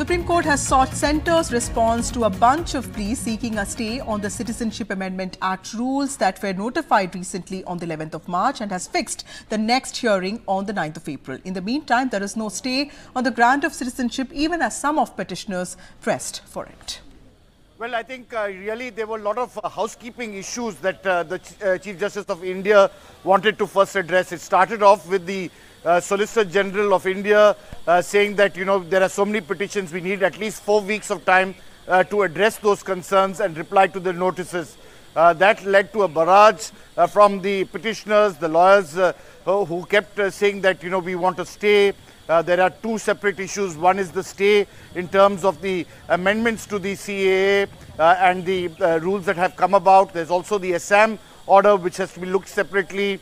Supreme Court has sought centre's response to a bunch of pleas seeking a stay on the Citizenship Amendment Act rules that were notified recently on the 11th of March and has fixed the next hearing on the 9th of April. In the meantime, there is no stay on the grant of citizenship, even as some of petitioners pressed for it. Well, I think really there were a lot of housekeeping issues that the Chief Justice of India wanted to first address. It started off with the Solicitor General of India saying that, you know, there are so many petitions, we need at least 4 weeks of time to address those concerns and reply to the notices. That led to a barrage from the petitioners, the lawyers who kept saying that, you know, we want to stay. There are two separate issues. One is the stay in terms of the amendments to the CAA and the rules that have come about. There's also the Assam order, which has to be looked separately.